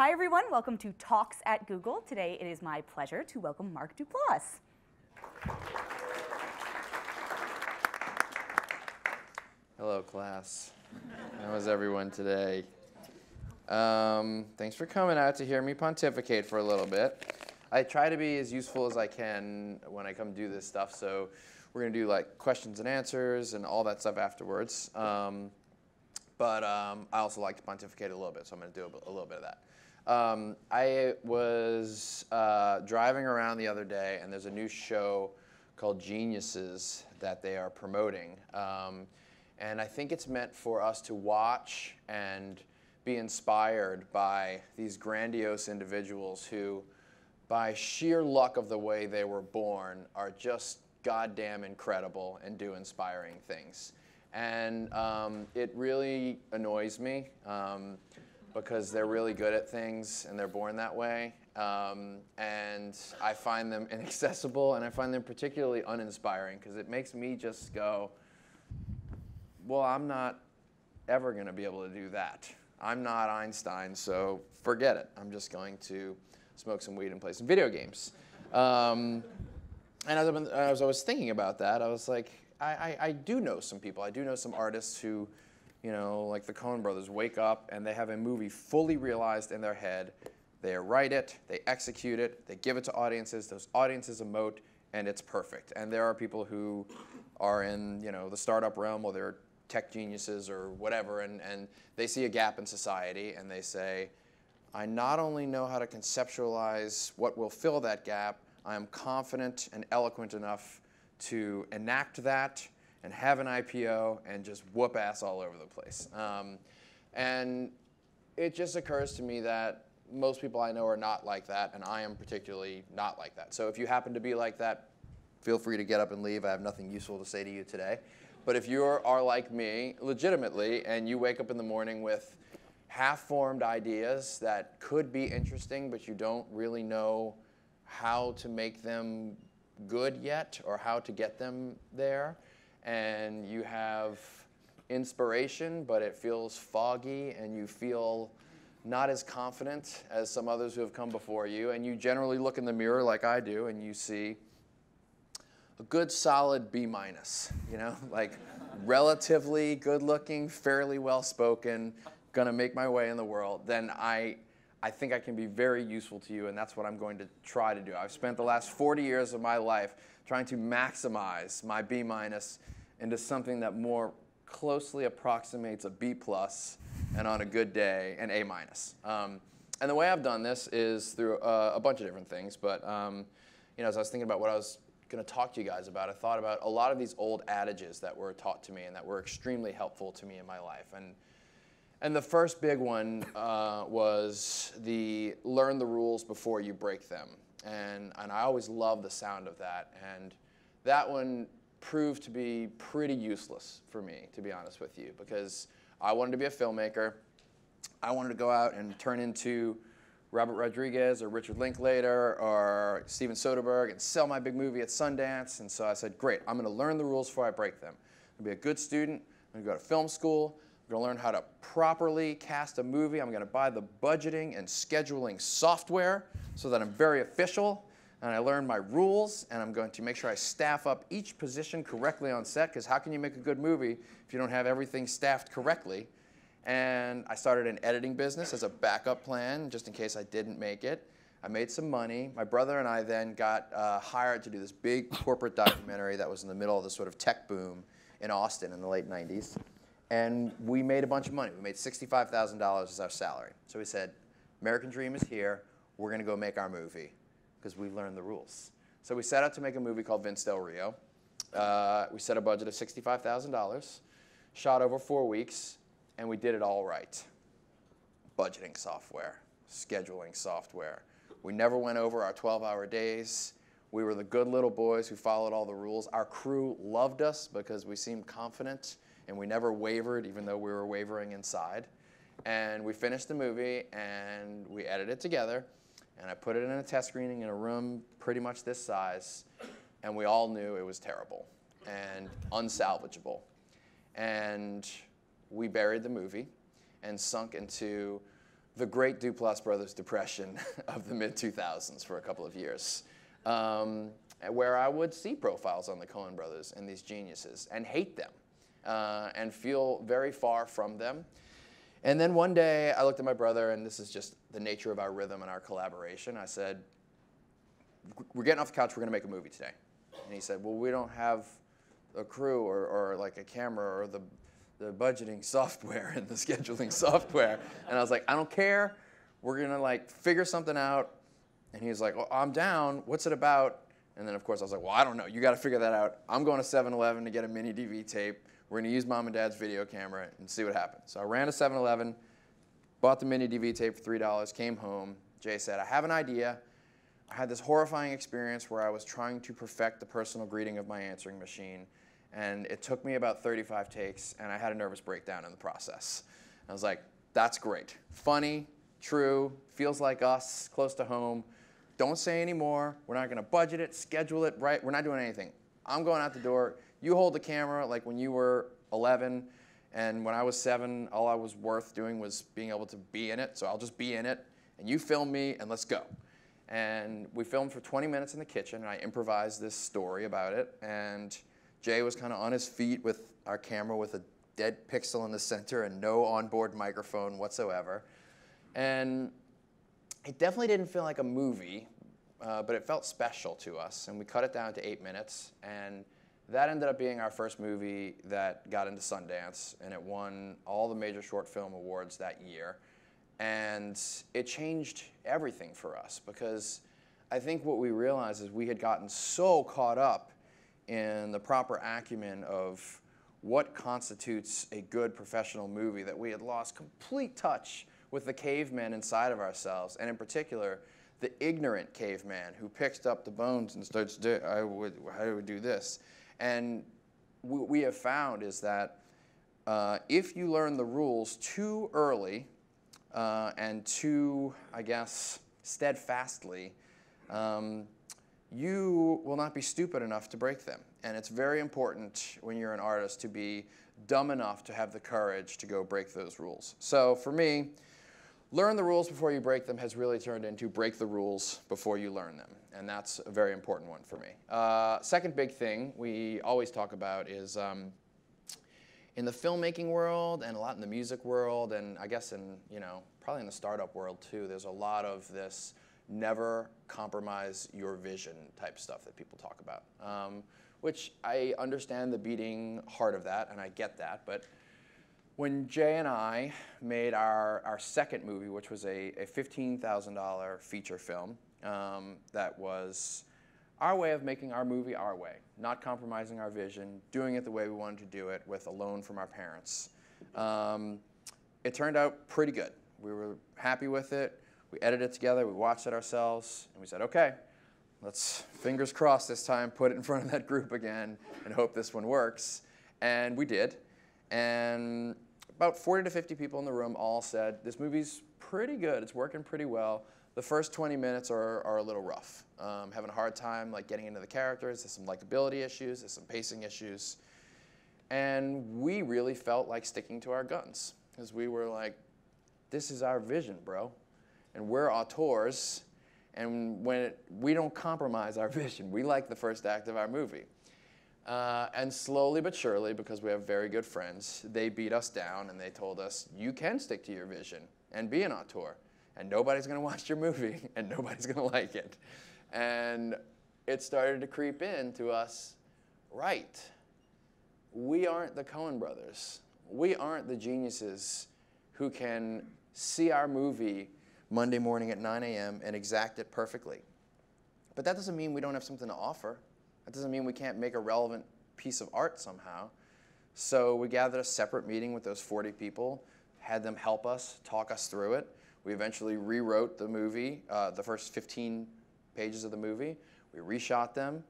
Hi everyone, welcome to Talks at Google. Today it is my pleasure to welcome Mark Duplass. Hello class, how is everyone today? Thanks for coming out to hear me pontificate for a little bit. I try to be as useful as I can when I come do this stuff, so we're gonna do like questions and answers and all that stuff afterwards. I also like to pontificate a little bit, so I'm gonna do a little bit of that. I was driving around the other day, and there's a new show called Geniuses that they are promoting. And I think it's meant for us to watch and be inspired by these grandiose individuals who, by sheer luck of the way they were born, are just goddamn incredible and do inspiring things. And it really annoys me. Because they're really good at things and they're born that way. And I find them inaccessible and I find them particularly uninspiring because it makes me just go, well, I'm not ever gonna be able to do that. I'm not Einstein, so forget it. I'm just going to smoke some weed and play some video games. And as I was thinking about that, I was like, I do know some people. I do know some artists who, you know, like the Coen brothers, wake up and they have a movie fully realized in their head. They write it, they execute it, they give it to audiences, those audiences emote, and it's perfect. And there are people who are in, you know, the startup realm or they're tech geniuses or whatever, and they see a gap in society and they say, I not only know how to conceptualize what will fill that gap, I am confident and eloquent enough to enact that and have an IPO and just whoop ass all over the place. And it just occurs to me that most people I know are not like that, and I am particularly not like that. So if you happen to be like that, feel free to get up and leave. I have nothing useful to say to you today. But if you are like me, legitimately, and you wake up in the morning with half-formed ideas that could be interesting, but you don't really know how to make them good yet or how to get them there, and you have inspiration, but it feels foggy, and you feel not as confident as some others who have come before you, and you generally look in the mirror like I do, and you see a good solid B-, you know, like relatively good-looking, fairly well-spoken, gonna make my way in the world, then I think I can be very useful to you, and that's what I'm going to try to do. I've spent the last 40 years of my life trying to maximize my B- into something that more closely approximates a B+, and on a good day, an A-. And the way I've done this is through a bunch of different things, but you know, as I was thinking about what I was gonna talk to you guys about, I thought about a lot of these old adages that were taught to me and that were extremely helpful to me in my life. And the first big one was the learn the rules before you break them. And I always loved the sound of that. And that one proved to be pretty useless for me, to be honest with you, because I wanted to be a filmmaker. I wanted to go out and turn into Robert Rodriguez or Richard Linklater or Steven Soderbergh and sell my big movie at Sundance. And so I said, great, I'm gonna learn the rules before I break them. I'm gonna be a good student, I'm gonna go to film school, I'm gonna learn how to properly cast a movie. I'm gonna buy the budgeting and scheduling software so that I'm very official and I learn my rules, and I'm going to make sure I staff up each position correctly on set, because how can you make a good movie if you don't have everything staffed correctly? And I started an editing business as a backup plan just in case I didn't make it. I made some money. My brother and I then got hired to do this big corporate documentary that was in the middle of this sort of tech boom in Austin in the late 90s. And we made a bunch of money. We made $65,000 as our salary. So we said, American Dream is here. We're going to go make our movie, because we learned the rules. So we set out to make a movie called Vince Del Rio. We set a budget of $65,000, shot over 4 weeks, and we did it all right. Budgeting software, scheduling software. We never went over our 12-hour days. We were the good little boys who followed all the rules. Our crew loved us because we seemed confident. And we never wavered, even though we were wavering inside. And we finished the movie, and we edited it together. And I put it in a test screening in a room pretty much this size. And we all knew it was terrible and unsalvageable. And we buried the movie and sunk into the great Duplass Brothers depression of the mid-2000s for a couple of years, where I would see profiles on the Coen brothers and these geniuses and hate them and feel very far from them. And then one day I looked at my brother, and this is just the nature of our rhythm and our collaboration. I said, we're getting off the couch, we're going to make a movie today. And he said, well, we don't have a crew or like a camera or the budgeting software and the scheduling software. And I was like, I don't care. We're going to like figure something out. And he was like, well, I'm down. What's it about? And then, of course, I was like, well, I don't know. You got to figure that out. I'm going to 7-Eleven to get a mini DV tape. We're going to use Mom and Dad's video camera and see what happens. So I ran to 7-Eleven, bought the mini DV tape for $3, came home. Jay said, I have an idea. I had this horrifying experience where I was trying to perfect the personal greeting of my answering machine, and it took me about 35 takes, and I had a nervous breakdown in the process. And I was like, that's great. Funny, true, feels like us, close to home. Don't say any more. We're not going to budget it, schedule it, right? We're not doing anything. I'm going out the door. You hold the camera like when you were 11, and when I was 7, all I was worth doing was being able to be in it, so I'll just be in it, and you film me, and let's go. And we filmed for 20 minutes in the kitchen, and I improvised this story about it. And Jay was kind of on his feet with our camera with a dead pixel in the center and no onboard microphone whatsoever. And it definitely didn't feel like a movie, but it felt special to us. And we cut it down to 8 minutes. And that ended up being our first movie that got into Sundance. And it won all the major short film awards that year. And it changed everything for us, because I think what we realized is we had gotten so caught up in the proper acumen of what constitutes a good professional movie that we had lost complete touch with the caveman inside of ourselves, and in particular, the ignorant caveman who picks up the bones and starts, I would do this. And what we have found is that if you learn the rules too early, and too, I guess, steadfastly, you will not be stupid enough to break them. And it's very important when you're an artist to be dumb enough to have the courage to go break those rules. So for me, learn the rules before you break them has really turned into break the rules before you learn them. And that's a very important one for me. Second big thing we always talk about is in the filmmaking world and a lot in the music world, and I guess in, you know, probably in the startup world too, there's a lot of this never compromise your vision type stuff that people talk about, which I understand the beating heart of that, and I get that. But when Jay and I made our second movie, which was a $15,000 feature film, that was our way of making our movie our way, not compromising our vision, doing it the way we wanted to do it with a loan from our parents. It turned out pretty good. We were happy with it. We edited it together. We watched it ourselves. And we said, OK, let's, fingers crossed this time, put it in front of that group again and hope this one works. And we did. And about 40 to 50 people in the room all said, this movie's pretty good. It's working pretty well. The first 20 minutes are a little rough. Having a hard time like getting into the characters. There's some likability issues. There's some pacing issues. And we really felt like sticking to our guns, because we were like, this is our vision, bro. And we're auteurs. And when we don't compromise our vision. We like the first act of our movie. And slowly but surely, because we have very good friends, they beat us down. And they told us, you can stick to your vision and be an auteur. And nobody's going to watch your movie, and nobody's going to like it. And it started to creep in to us, right, we aren't the Coen brothers. We aren't the geniuses who can see our movie Monday morning at 9 a.m. and exact it perfectly. But that doesn't mean we don't have something to offer. That doesn't mean we can't make a relevant piece of art somehow. So we gathered a separate meeting with those 40 people, had them help us, talk us through it. We eventually rewrote the movie, the first 15 pages of the movie. We reshot them,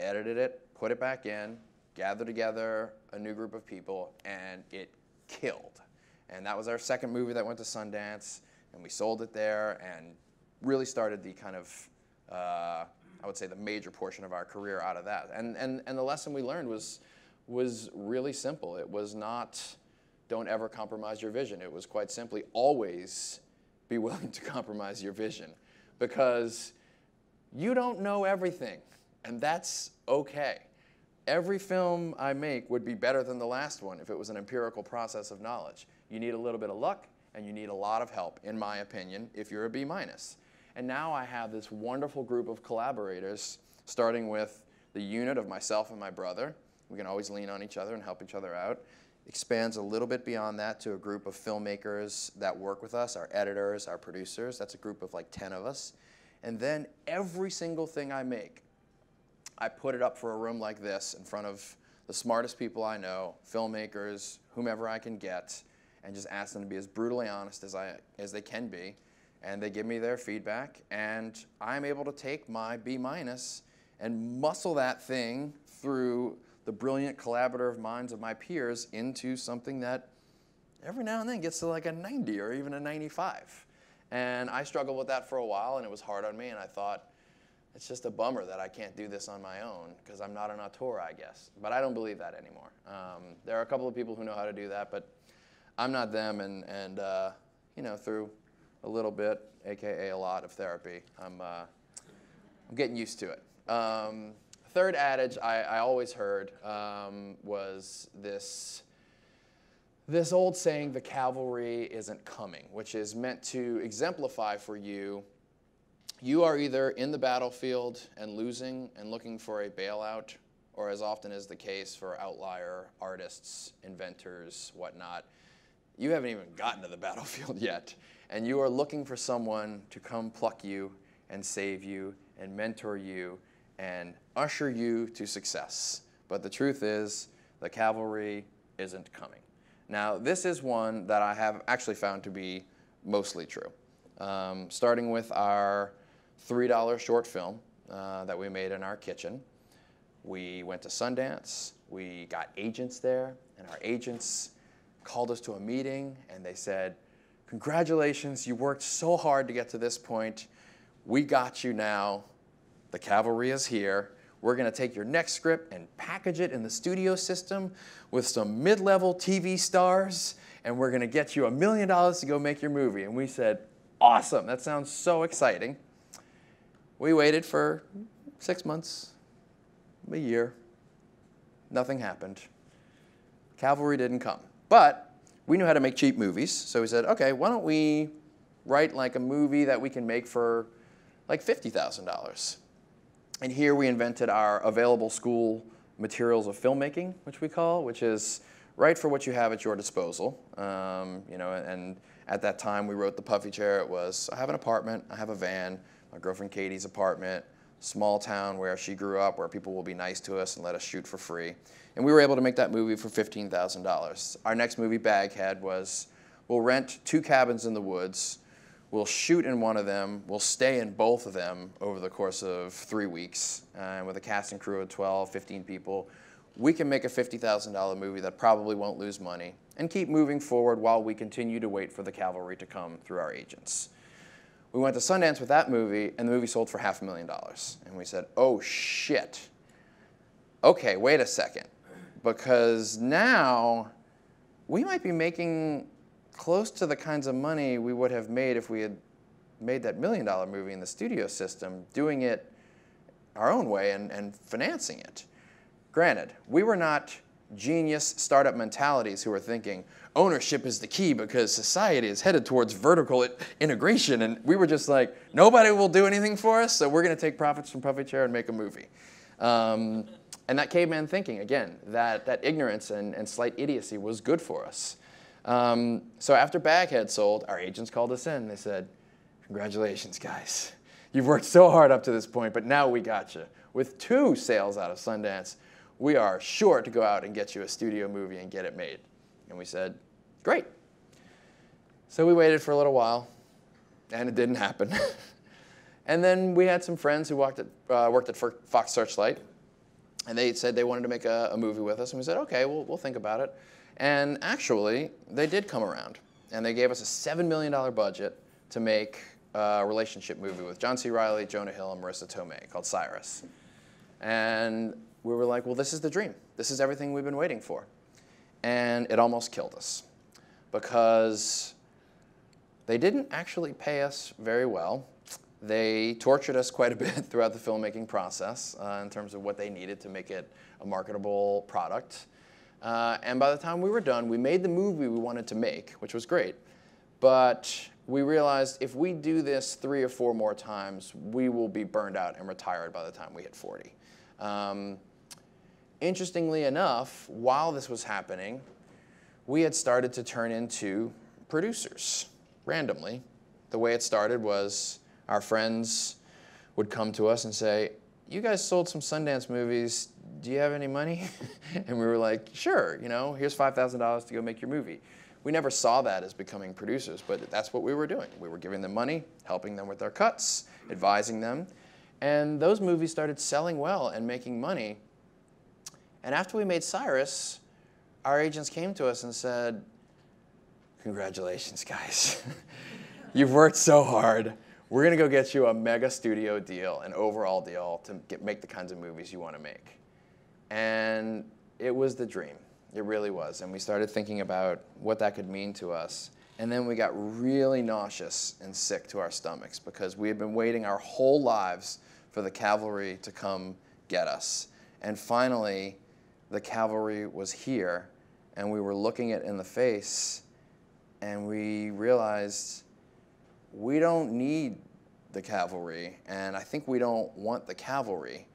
edited it, put it back in, gathered together a new group of people, and it killed. And that was our second movie that went to Sundance, and we sold it there and really started the kind of, I would say, the major portion of our career out of that. And the lesson we learned was really simple. It was not, don't ever compromise your vision. It was quite simply, always be willing to compromise your vision, because you don't know everything, and that's okay. Every film I make would be better than the last one if it was an empirical process of knowledge. You need a little bit of luck, and you need a lot of help, in my opinion, if you're a B-. And now I have this wonderful group of collaborators, starting with the unit of myself and my brother. We can always lean on each other and help each other out. Expands a little bit beyond that to a group of filmmakers that work with us, our editors, our producers. That's a group of like 10 of us. And then every single thing I make, I put it up for a room like this in front of the smartest people I know, filmmakers, whomever I can get, and just ask them to be as brutally honest as they can be. And they give me their feedback, and I'm able to take my B- and muscle that thing through the brilliant collaborative minds of my peers into something that every now and then gets to like a 90 or even a 95. And I struggled with that for a while, and it was hard on me, and I thought, it's just a bummer that I can't do this on my own, because I'm not an auteur, I guess. But I don't believe that anymore. There are a couple of people who know how to do that, but I'm not them, and you know, through a little bit, AKA a lot of therapy, I'm getting used to it. Third adage I always heard was this old saying, the cavalry isn't coming, which is meant to exemplify for you, you are either in the battlefield and losing and looking for a bailout, or as often is the case for outlier artists, inventors, whatnot, you haven't even gotten to the battlefield yet, and you are looking for someone to come pluck you and save you and mentor you and usher you to success. But the truth is, the cavalry isn't coming. Now, this is one that I have actually found to be mostly true. Starting with our $3 short film that we made in our kitchen. We went to Sundance, we got agents there, and our agents called us to a meeting, and they said, congratulations, you worked so hard to get to this point. We got you now. The cavalry is here. We're going to take your next script and package it in the studio system with some mid-level TV stars, and we're going to get you $1 million to go make your movie. And we said, awesome, that sounds so exciting. We waited for 6 months, a year. Nothing happened. Cavalry didn't come. But we knew how to make cheap movies, so we said, okay, why don't we write like a movie that we can make for like $50,000? And here we invented our available school materials of filmmaking, which is write for what you have at your disposal. You know, and at that time we wrote The Puffy Chair. It was, I have an apartment, I have a van, my girlfriend Katie's apartment, small town where she grew up, where people will be nice to us and let us shoot for free. And we were able to make that movie for $15,000. Our next movie, Baghead, was we'll rent 2 cabins in the woods, we'll shoot in one of them, we'll stay in both of them over the course of 3 weeks. And with a cast and crew of 12, 15 people, we can make a $50,000 movie that probably won't lose money and keep moving forward while we continue to wait for the cavalry to come through our agents. We went to Sundance with that movie, and the movie sold for $500,000. And we said, oh shit. Okay, wait a second. Because now we might be making close to the kinds of money we would have made if we had made that $1 million movie in the studio system, doing it our own way and financing it. Granted, we were not genius startup mentalities who were thinking ownership is the key because society is headed towards vertical integration, and we were just like, nobody will do anything for us, so we're going to take profits from Puffy Chair and make a movie. And that caveman thinking, again, that ignorance and slight idiocy was good for us. So after Baghead sold, our agents called us in. They said, congratulations, guys. You've worked so hard up to this point, but now we got you. With 2 sales out of Sundance, we are sure to go out and get you a studio movie and get it made. And we said, great. So we waited for a little while, and it didn't happen. And then we had some friends who worked at Fox Searchlight, and they said they wanted to make a movie with us. And we said, OK, we'll think about it. And actually, they did come around. And they gave us a $7 million budget to make a relationship movie with John C. Riley, Jonah Hill, and Marissa Tomei called Cyrus. And we were like, well, this is the dream. This is everything we've been waiting for. And it almost killed us because They didn't actually pay us very well. They tortured us quite a bit throughout the filmmaking process in terms of what they needed to make it a marketable product. And by the time we were done, we made the movie we wanted to make, which was great. But we realized if we do this 3 or 4 more times, we will be burned out and retired by the time we hit 40. Interestingly enough, while this was happening, we had started to turn into producers randomly. The way it started was our friends would come to us and say, "You guys sold some Sundance movies. Do you have any money?" And we were like, "Sure, you know, here's $5,000 to go make your movie." We never saw that as becoming producers, but that's what we were doing. We were giving them money, helping them with their cuts, advising them. And those movies started selling well and making money. And after we made Cyrus, our agents came to us and said, "Congratulations, guys. You've worked so hard. We're going to go get you a mega studio deal, an overall deal, to make the kinds of movies you want to make." And it was the dream. It really was. And we started thinking about what that could mean to us. And then we got really nauseous and sick to our stomachs because we had been waiting our whole lives for the cavalry to come get us. And finally, the cavalry was here, and we were looking it in the face, and we realized we don't need the cavalry, and I think we don't want the cavalry.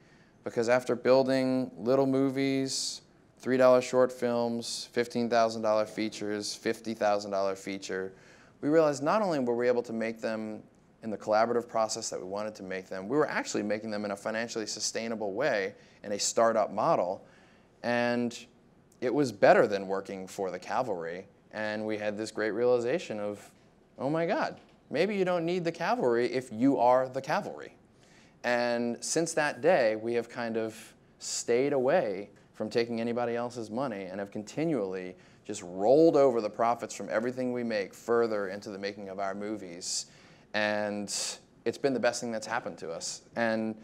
Because after building little movies, $3 short films, $15,000 features, $50,000 feature, we realized not only were we able to make them in the collaborative process that we wanted to make them, we were actually making them in a financially sustainable way in a startup model. And it was better than working for the cavalry. And we had this great realization of, oh my God, maybe you don't need the cavalry if you are the cavalry. And since that day, we have kind of stayed away from taking anybody else's money and have continually just rolled over the profits from everything we make further into the making of our movies. And it's been the best thing that's happened to us. And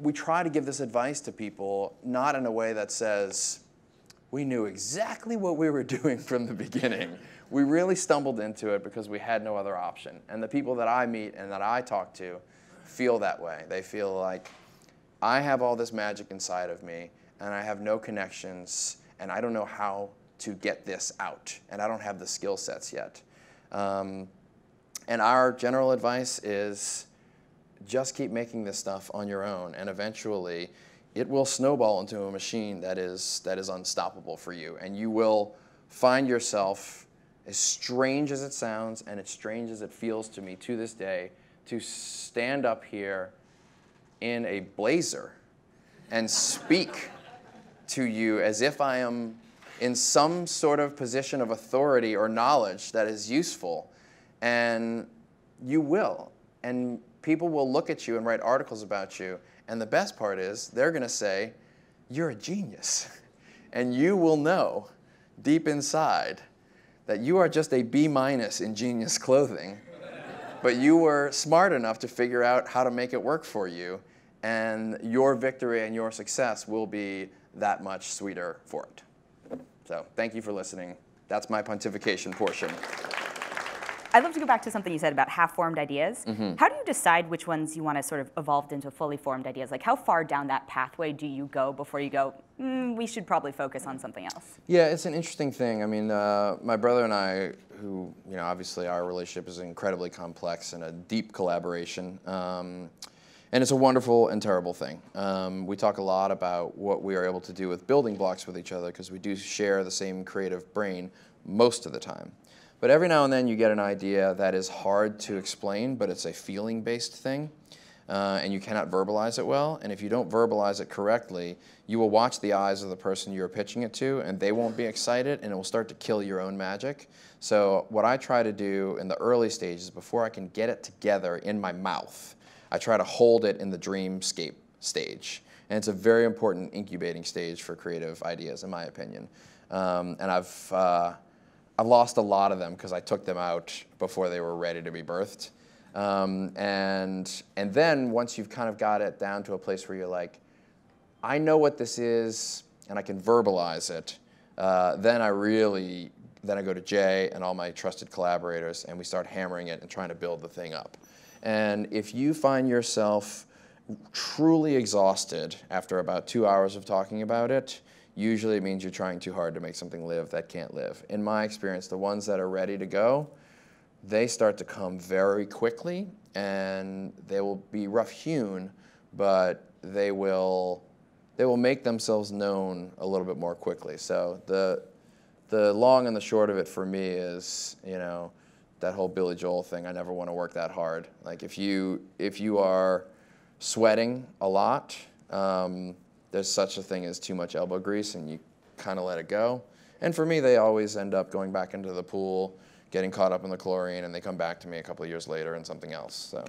we try to give this advice to people, not in a way that says, we knew exactly what we were doing from the beginning. We really stumbled into it because we had no other option. And the people that I meet and that I talk to feel that way. They feel like, I have all this magic inside of me, and I have no connections, and I don't know how to get this out, and I don't have the skill sets yet. And our general advice is just keep making this stuff on your own, and eventually it will snowball into a machine that is unstoppable for you, and you will find yourself, as strange as it sounds and as strange as it feels to me to this day, to stand up here in a blazer and speak to you as if I am in some sort of position of authority or knowledge that is useful. And you will. And people will look at you and write articles about you. And the best part is they're going to say, you're a genius. And you will know deep inside that you are just a B- in genius clothing. But you were smart enough to figure out how to make it work for you. And your victory and your success will be that much sweeter for it. So thank you for listening. That's my pontification portion. I'd love to go back to something you said about half-formed ideas. Mm-hmm. How do you decide which ones you want to sort of evolve into fully formed ideas? Like, how far down that pathway do you go before you go, we should probably focus on something else? Yeah, it's an interesting thing. I mean, my brother and I, who, you know, obviously our relationship is incredibly complex and a deep collaboration. And it's a wonderful and terrible thing. We talk a lot about what we are able to do with building blocks with each other because we do share the same creative brain most of the time. But every now and then you get an idea that is hard to explain, but it's a feeling-based thing, and you cannot verbalize it well. And if you don't verbalize it correctly, you will watch the eyes of the person you're pitching it to, and they won't be excited, and it will start to kill your own magic. So what I try to do in the early stages, before I can get it together in my mouth, I try to hold it in the dreamscape stage. And it's a very important incubating stage for creative ideas, in my opinion. And I've lost a lot of them because I took them out before they were ready to be birthed. And then once you've kind of got it down to a place where you're like, I know what this is and I can verbalize it, then I really then I go to Jay and all my trusted collaborators, and we start hammering it and trying to build the thing up. And if you find yourself truly exhausted after about 2 hours of talking about it, usually it means you're trying too hard to make something live that can't live. In my experience, the ones that are ready to go, they start to come very quickly, and they will be rough-hewn, but they will make themselves known a little bit more quickly. So the long and the short of it for me is, you know, that whole Billy Joel thing. I never want to work that hard. Like if you are sweating a lot, there's such a thing as too much elbow grease, and you kind of let it go. And for me, they always end up going back into the pool, getting caught up in the chlorine, and they come back to me a couple of years later and something else. So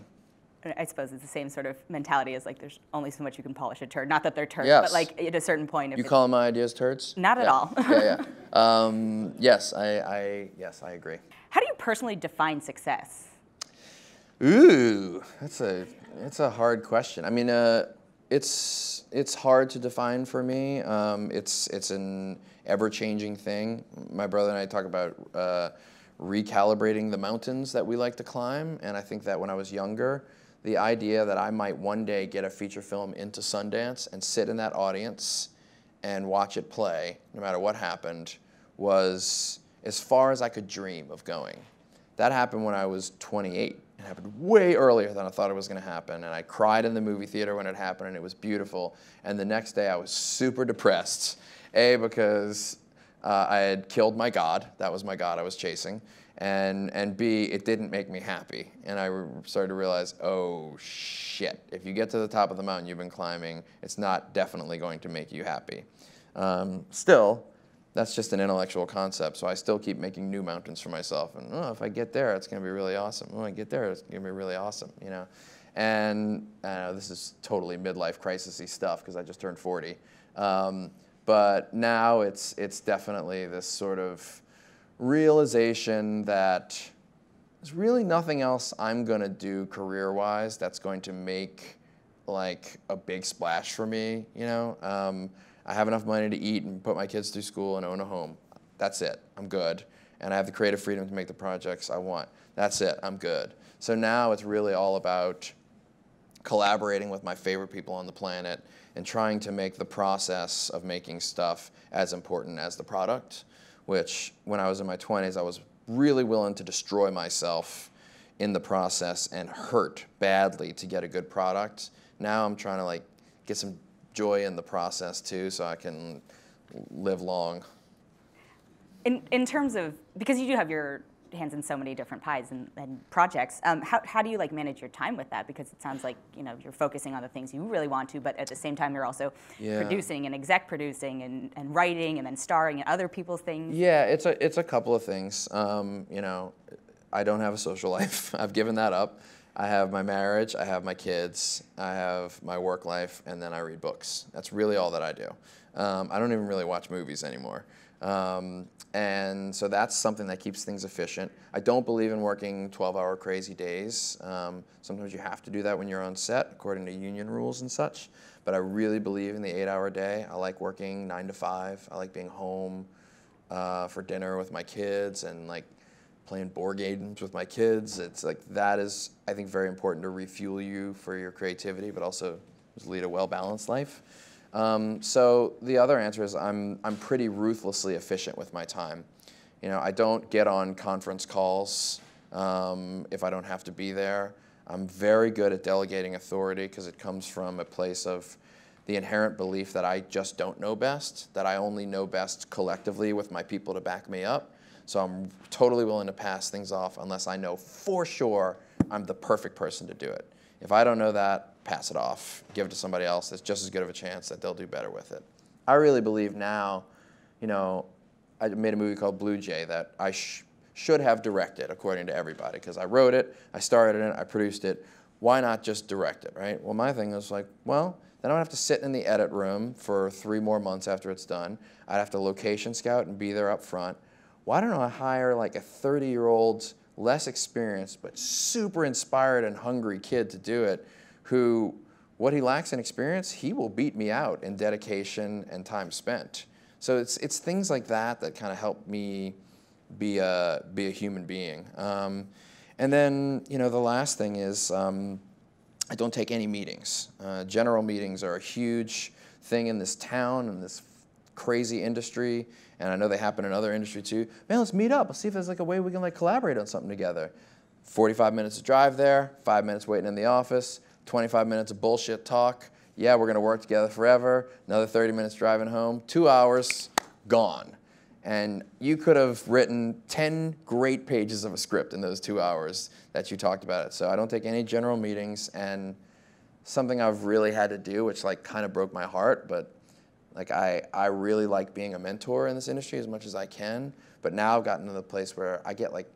I suppose it's the same sort of mentality as like there's only so much you can polish a turd. Not that they're turds, yes, but like at a certain point. If you call my ideas turds? Not at all. Yeah, yeah. Yes, I agree. How do you personally define success? Ooh, that's a hard question. I mean, it's hard to define for me. It's an ever-changing thing. My brother and I talk about recalibrating the mountains that we like to climb, and I think that when I was younger, the idea that I might one day get a feature film into Sundance and sit in that audience and watch it play, no matter what happened, was as far as I could dream of going. That happened when I was 28. It happened way earlier than I thought it was going to happen, and I cried in the movie theater when it happened, and it was beautiful. And the next day I was super depressed, A, because I had killed my god. That was my god I was chasing. And B, it didn't make me happy. And I started to realize, oh, shit. If you get to the top of the mountain you've been climbing, it's not definitely going to make you happy. Still, that's just an intellectual concept, so I still keep making new mountains for myself. And, oh, if I get there, it's going to be really awesome. When I get there, it's going to be really awesome, you know? And this is totally midlife crisis-y stuff because I just turned 40. But now it's definitely this sort of realization that there's really nothing else I'm going to do career-wise that's going to make like a big splash for me, you know? I have enough money to eat and put my kids through school and own a home. That's it. I'm good. And I have the creative freedom to make the projects I want. That's it. I'm good. So now it's really all about collaborating with my favorite people on the planet and trying to make the process of making stuff as important as the product, which when I was in my 20s, I was really willing to destroy myself in the process and hurt badly to get a good product. Now I'm trying to like get some joy in the process too, so I can live long. In terms of, because you do have your hands in so many different pies and projects, how do you like manage your time with that? Because it sounds like, you know, you're focusing on the things you really want to, but at the same time you're also producing and exec producing and writing and then starring in other people's things. Yeah, it's a couple of things. You know, I don't have a social life. I've given that up. I have my marriage, I have my kids, I have my work life, and then I read books. That's really all that I do. I don't even really watch movies anymore. And so that's something that keeps things efficient. I don't believe in working 12-hour crazy days. Sometimes you have to do that when you're on set, according to union rules and such. But I really believe in the 8-hour day. I like working 9 to 5. I like being home for dinner with my kids and like playing board games with my kids. It's like that is, I think, very important to refuel you for your creativity, but also just lead a well-balanced life. So the other answer is I'm pretty ruthlessly efficient with my time. You know, I don't get on conference calls if I don't have to be there. I'm very good at delegating authority because it comes from a place of the inherent belief that I just don't know best, that I only know best collectively with my people to back me up. So I'm totally willing to pass things off unless I know for sure I'm the perfect person to do it. If I don't know that, pass it off. Give it to somebody else that's just as good of a chance that they'll do better with it. I really believe now, you know, I made a movie called Blue Jay that I should have directed, according to everybody, because I wrote it, I starred in it, I produced it. Why not just direct it, right? Well, my thing was like, well, then I would have to sit in the edit room for 3 more months after it's done. I'd have to location scout and be there up front. Why don't I hire like a 30-year-old, less experienced, but super inspired and hungry kid to do it, who, what he lacks in experience, he will beat me out in dedication and time spent. So it's things like that that kind of help me be a human being. And then, you know, the last thing is I don't take any meetings. General meetings are a huge thing in this town and this crazy industry, and I know they happen in other industry too. Man, let's meet up. Let's see if there's like a way we can like collaborate on something together. 45 minutes of drive there, 5 minutes waiting in the office, 25 minutes of bullshit talk. Yeah, we're gonna work together forever. Another 30 minutes driving home, 2 hours, gone. And you could have written 10 great pages of a script in those 2 hours that you talked about it. So I don't take any general meetings, and something I've really had to do, which like kind of broke my heart, but like I really like being a mentor in this industry as much as I can. But now I've gotten to the place where I get like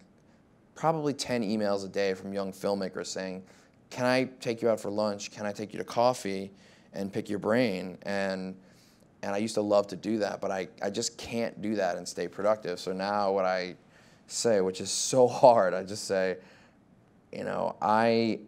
probably 10 emails a day from young filmmakers saying, can I take you out for lunch? Can I take you to coffee and pick your brain? And I used to love to do that, but I just can't do that and stay productive. So now what I say, which is so hard, I just say, you know, I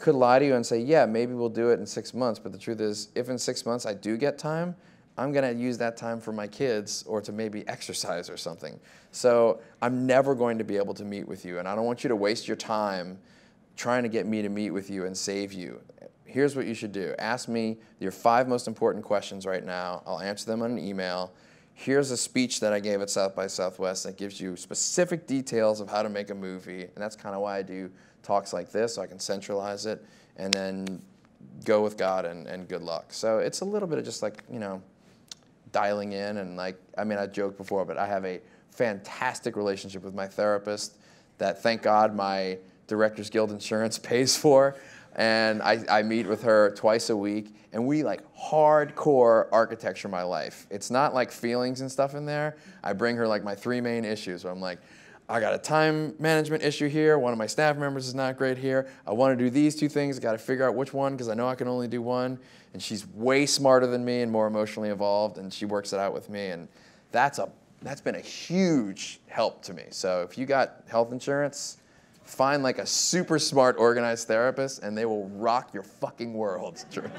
could lie to you and say, yeah, maybe we'll do it in 6 months. But the truth is, if in 6 months I do get time, I'm gonna use that time for my kids or to maybe exercise or something. So I'm never going to be able to meet with you, and I don't want you to waste your time trying to get me to meet with you and save you. Here's what you should do. Ask me your 5 most important questions right now. I'll answer them on an email. Here's a speech that I gave at South by Southwest that gives you specific details of how to make a movie, and that's kind of why I do talks like this, so I can centralize it and then go with God and good luck. So it's a little bit of just like, you know, dialing in and like, I mean, I joked before, but I have a fantastic relationship with my therapist that, thank God, my Directors Guild insurance pays for. And I meet with her twice a week, and we like hardcore architecture my life. It's not like feelings and stuff in there. I bring her like my 3 main issues where I'm like, I got a time management issue here. One of my staff members is not great here. I want to do these 2 things. I got to figure out which one because I know I can only do one. And she's way smarter than me and more emotionally involved, and she works it out with me. And that's been a huge help to me. So if you got health insurance, find like a super smart, organized therapist, and they will rock your fucking world. It's true.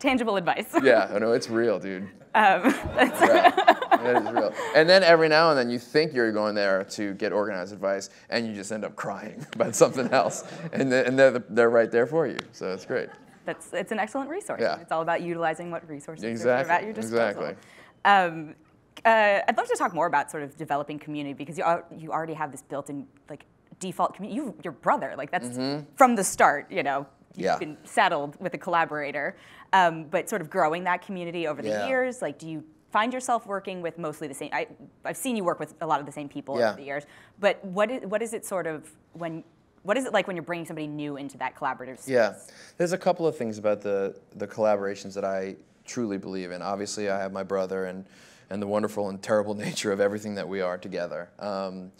Tangible advice. Yeah, no, it's real, dude. That's yeah, that is real. And then every now and then you think you're going there to get organized advice, and you just end up crying about something else. And they're right there for you, so it's great. It's an excellent resource. Yeah. It's all about utilizing what resources exactly. Are at your disposal. Exactly. I'd love to talk more about sort of developing community, because you already have this built-in like default community. Your brother, like that's from the start, you know, you've been saddled with a collaborator. But sort of growing that community over the years, like do you find yourself working with mostly the same? I've seen you work with a lot of the same people over the years. But what is it like when you're bringing somebody new into that collaborative space? Yeah, there's a couple of things about the collaborations that I truly believe in. Obviously, I have my brother and the wonderful and terrible nature of everything that we are together. And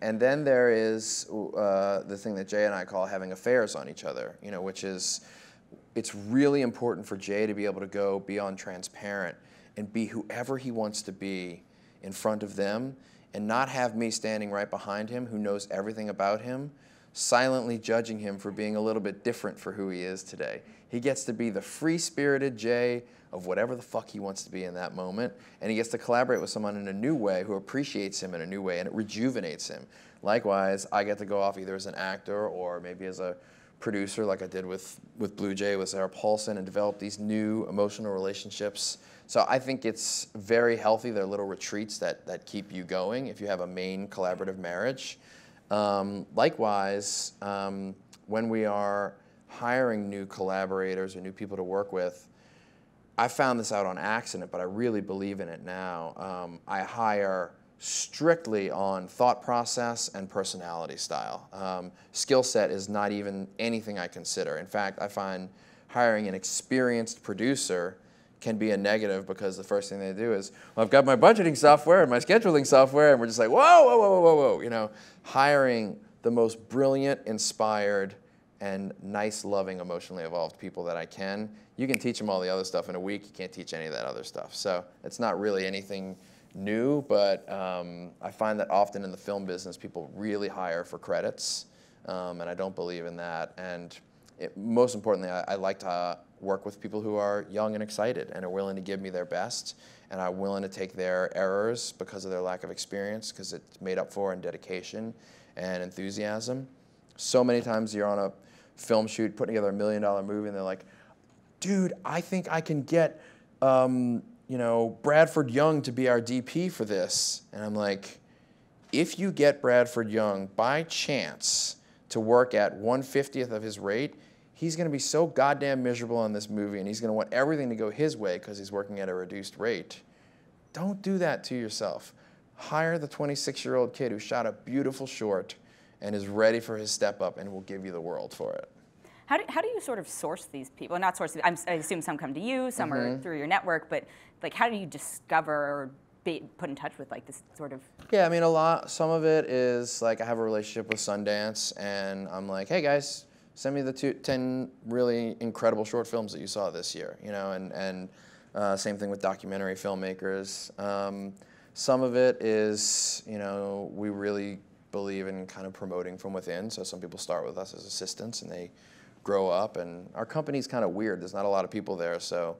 then there is the thing that Jay and I call having affairs on each other, you know, which is, it's really important for Jay to be able to go beyond transparent and be whoever he wants to be in front of them, and not have me standing right behind him who knows everything about him, silently judging him for being a little bit different for who he is today. He gets to be the free-spirited Jay of whatever the fuck he wants to be in that moment, and he gets to collaborate with someone in a new way who appreciates him in a new way, and it rejuvenates him. Likewise, I get to go off either as an actor or maybe as a producer, like I did with Blue Jay, with Sarah Paulson, and develop these new emotional relationships. So I think it's very healthy. They're little retreats that keep you going if you have a main collaborative marriage. Likewise, when we are hiring new collaborators or new people to work with, I found this out on accident, but I really believe in it now. I hire strictly on thought process and personality style. Skill set is not even anything I consider. In fact, I find hiring an experienced producer can be a negative, because the first thing they do is, well, I've got my budgeting software and my scheduling software, and we're just like, whoa, whoa, whoa, whoa, whoa. You know, hiring the most brilliant, inspired, and nice, loving, emotionally evolved people that I can. You can teach them all the other stuff in a week. You can't teach any of that other stuff. So it's not really anything new, but I find that often in the film business, people really hire for credits, and I don't believe in that. And most importantly, I like to work with people who are young and excited and are willing to give me their best and are willing to take their errors because of their lack of experience, because it's made up for in dedication and enthusiasm. So many times you're on a film shoot putting together $1 million movie and they're like, dude, I think I can get you know, Bradford Young to be our DP for this. And I'm like, if you get Bradford Young by chance to work at 1/50th of his rate, he's going to be so goddamn miserable in this movie, and he's going to want everything to go his way because he's working at a reduced rate. Don't do that to yourself. Hire the 26-year-old kid who shot a beautiful short and is ready for his step up and will give you the world for it. How do you sort of source these people? Not source, I assume some come to you, some are through your network, but like how do you discover or be put in touch with like this sort of? Yeah, I mean, some of it is like I have a relationship with Sundance and I'm like, hey guys, send me the 10 really incredible short films that you saw this year, you know, and same thing with documentary filmmakers. Some of it is, you know, we really believe in kind of promoting from within. So some people start with us as assistants and they grow up, and our company's kind of weird. There's not a lot of people there. So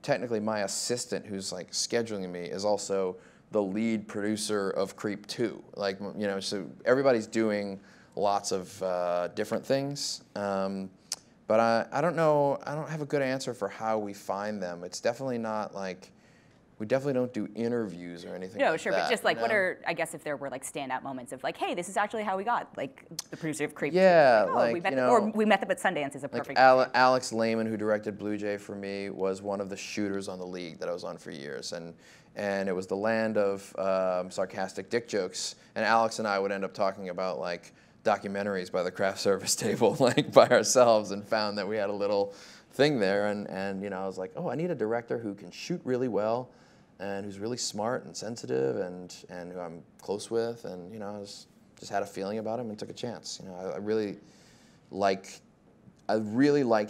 technically my assistant who's like scheduling me is also the lead producer of Creep 2. Like, you know, so everybody's doing lots of different things. But I don't know, I don't have a good answer for how we find them. It's definitely not like, we definitely don't do interviews or anything like that. No, sure, but just like, what are, I guess if there were like standout moments of like, hey, this is actually how we got, like the producer of Creep. Yeah, like, you know. Or we met them at Sundance is a perfect example. Alex Lehman, who directed Blue Jay for me, was one of the shooters on The League that I was on for years. And it was the land of sarcastic dick jokes. And Alex and I would end up talking about like, documentaries by the craft service table, like by ourselves, and found that we had a little thing there. And you know, I was like, oh, I need a director who can shoot really well, and who's really smart and sensitive, and who I'm close with. And you know, I just had a feeling about him and took a chance. You know, I really like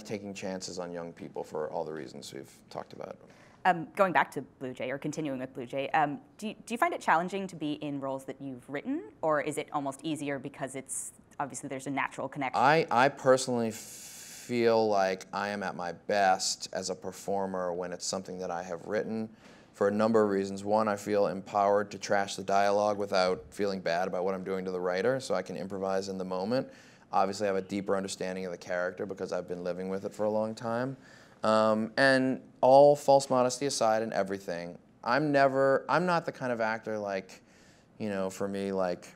taking chances on young people for all the reasons we've talked about. Going back to Blue Jay, or continuing with Blue Jay, do you find it challenging to be in roles that you've written, or is it almost easier because it's, obviously there's a natural connection? I personally feel like I am at my best as a performer when it's something that I have written for a number of reasons. One, I feel empowered to trash the dialogue without feeling bad about what I'm doing to the writer, so I can improvise in the moment. Obviously I have a deeper understanding of the character because I've been living with it for a long time. And all false modesty aside and everything, I'm not the kind of actor like, you know, for me, like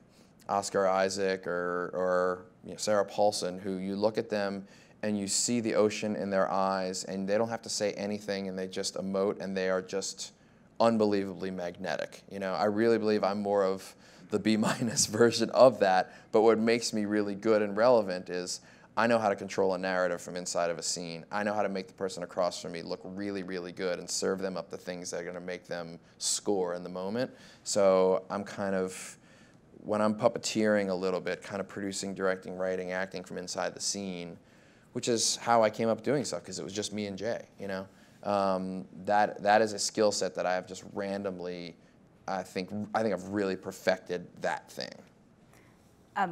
Oscar Isaac or you know, Sarah Paulson, who you look at them and you see the ocean in their eyes and they don't have to say anything and they just emote and they are just unbelievably magnetic. You know, I really believe I'm more of the B- version of that, but what makes me really good and relevant is I know how to control a narrative from inside of a scene. I know how to make the person across from me look really, really good and serve them up the things that are going to make them score in the moment. So I'm kind of, when I'm puppeteering a little bit, kind of producing, directing, writing, acting from inside the scene, which is how I came up doing stuff because it was just me and Jay, you know? That is a skill set that I have just randomly, I think I've really perfected that thing.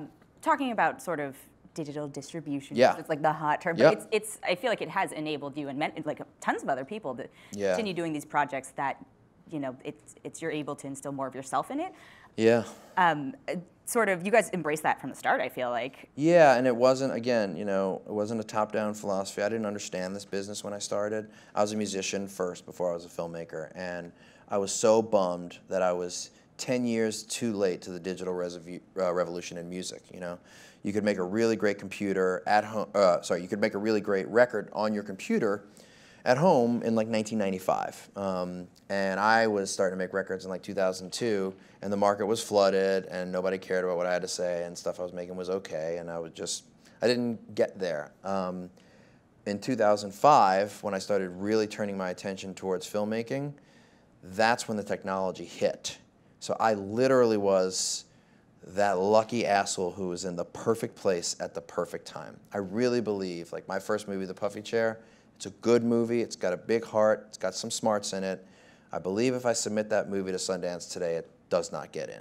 Talking about sort of digital distribution, yeah, it's like the hot term, but it's I feel like it has enabled you and meant like tons of other people to continue doing these projects that, you know, it's you're able to instill more of yourself in it. Yeah. Sort of, you guys embraced that from the start, I feel like. Yeah, and it wasn't, again, you know, it wasn't a top-down philosophy. I didn't understand this business when I started. I was a musician first before I was a filmmaker, and I was so bummed that I was 10 years too late to the digital revolution in music, you know. You could make a really great computer at home, sorry, you could make a really great record on your computer at home in like 1995. And I was starting to make records in like 2002, and the market was flooded and nobody cared about what I had to say and stuff I was making was okay, and I didn't get there. In 2005, when I started really turning my attention towards filmmaking, that's when the technology hit. So I literally was that lucky asshole who was in the perfect place at the perfect time. I really believe, like my first movie, The Puffy Chair, it's a good movie, it's got a big heart, it's got some smarts in it. I believe if I submit that movie to Sundance today, it does not get in.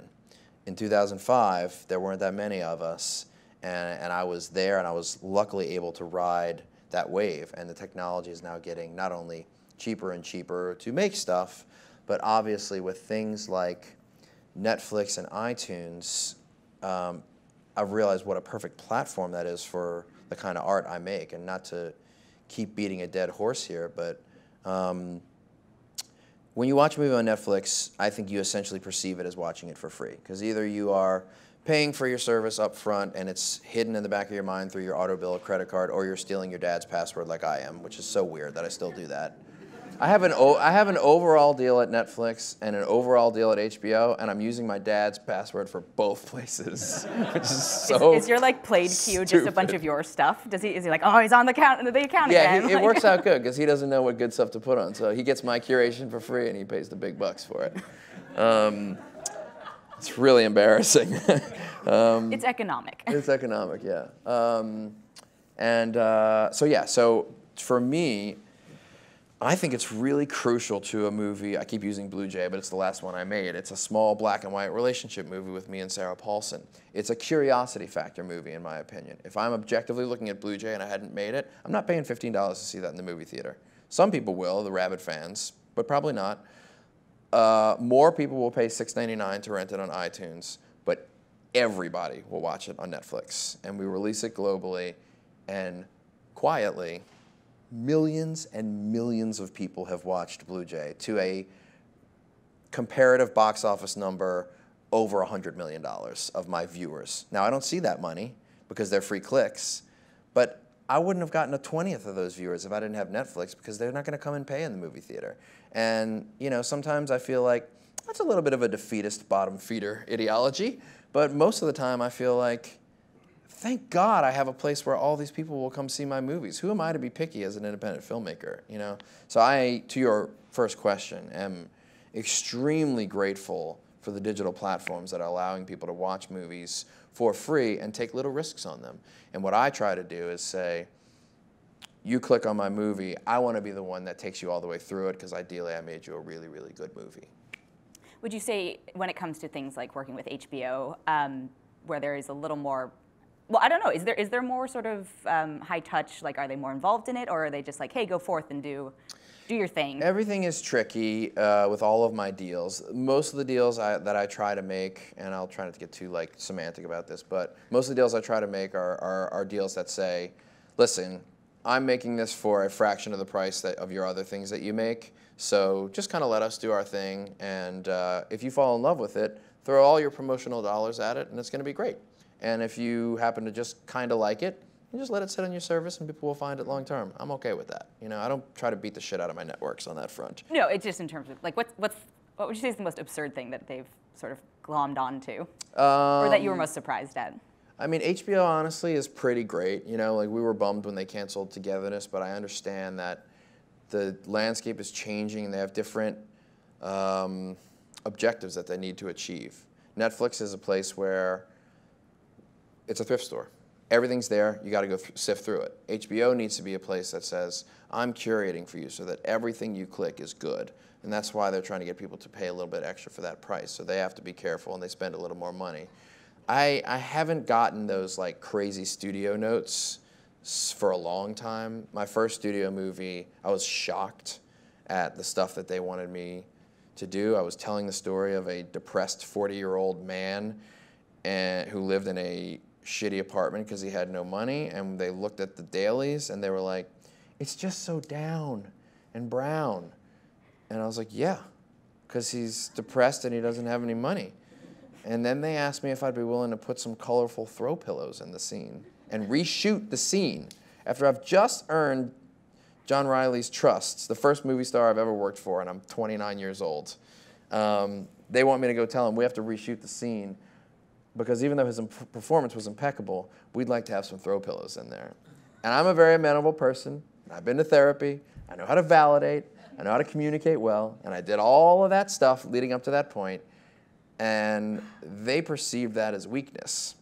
In 2005, there weren't that many of us, and I was there, and I was luckily able to ride that wave, and the technology is now getting not only cheaper and cheaper to make stuff, but obviously with things like Netflix and iTunes, I've realized what a perfect platform that is for the kind of art I make. And not to keep beating a dead horse here, but when you watch a movie on Netflix, I think you essentially perceive it as watching it for free, because either you are paying for your service up front and it's hidden in the back of your mind through your auto bill or credit card, or you're stealing your dad's password like I am, which is so weird that I still do that. I have an overall deal at Netflix and an overall deal at HBO, and I'm using my dad's password for both places, which is so Is your like played cue just a bunch of your stuff? Is he like, oh, he's on the account again? Yeah, it works out good because he doesn't know what good stuff to put on, so he gets my curation for free and he pays the big bucks for it. It's really embarrassing. It's economic. It's economic, yeah. So for me, I think it's really crucial to a movie. I keep using Blue Jay, but it's the last one I made. It's a small black and white relationship movie with me and Sarah Paulson. It's a curiosity factor movie, in my opinion. If I'm objectively looking at Blue Jay and I hadn't made it, I'm not paying $15 to see that in the movie theater. Some people will, the rabid fans, but probably not. More people will pay $6.99 to rent it on iTunes, but everybody will watch it on Netflix. And we release it globally, and quietly, millions and millions of people have watched Blue Jay to a comparative box office number over $100 million of my viewers. Now, I don't see that money because they're free clicks, but I wouldn't have gotten a 20th of those viewers if I didn't have Netflix, because they're not going to come and pay in the movie theater. And you know, sometimes I feel like that's a little bit of a defeatist, bottom feeder ideology, but most of the time I feel like, thank God I have a place where all these people will come see my movies. Who am I to be picky as an independent filmmaker, you know? So I, to your first question, am extremely grateful for the digital platforms that are allowing people to watch movies for free and take little risks on them. And what I try to do is say, you click on my movie, I want to be the one that takes you all the way through it, because ideally I made you a really, really good movie. Would you say, when it comes to things like working with HBO, where there is a little more, well, I don't know, is there more sort of high touch, like are they more involved in it, or are they just like, hey, go forth and do your thing? Everything is tricky with all of my deals. Most of the deals that I try to make, and I'll try not to get too like semantic about this, but most of the deals I try to make are deals that say, listen, I'm making this for a fraction of the price of your other things that you make, so just kind of let us do our thing, and if you fall in love with it, throw all your promotional dollars at it, and it's going to be great. And if you happen to just kind of like it, you just let it sit on your service and people will find it long term. I'm okay with that. You know, I don't try to beat the shit out of my networks on that front. No, it's just in terms of, like, what would you say is the most absurd thing that they've sort of glommed onto? Or that you were most surprised at? I mean, HBO, honestly, is pretty great. You know, like, we were bummed when they canceled Togetherness, but I understand that the landscape is changing and they have different objectives that they need to achieve. Netflix is a place where it's a thrift store. Everything's there. You got to go sift through it. HBO needs to be a place that says, I'm curating for you so that everything you click is good. And that's why they're trying to get people to pay a little bit extra for that price. So they have to be careful and they spend a little more money. I haven't gotten those like crazy studio notes for a long time. My first studio movie, I was shocked at the stuff that they wanted me to do. I was telling the story of a depressed 40-year-old man who lived in a shitty apartment because he had no money, and they looked at the dailies and they were like, it's just so down and brown. And I was like, yeah, because he's depressed and he doesn't have any money. And then they asked me if I'd be willing to put some colorful throw pillows in the scene and reshoot the scene after I've just earned John Riley's trust, the first movie star I've ever worked for, and I'm 29 years old. They want me to go tell him we have to reshoot the scene because even though his performance was impeccable, we'd like to have some throw pillows in there. And I'm a very amenable person. And I've been to therapy. I know how to validate. I know how to communicate well. And I did all of that stuff leading up to that point. And they perceived that as weakness.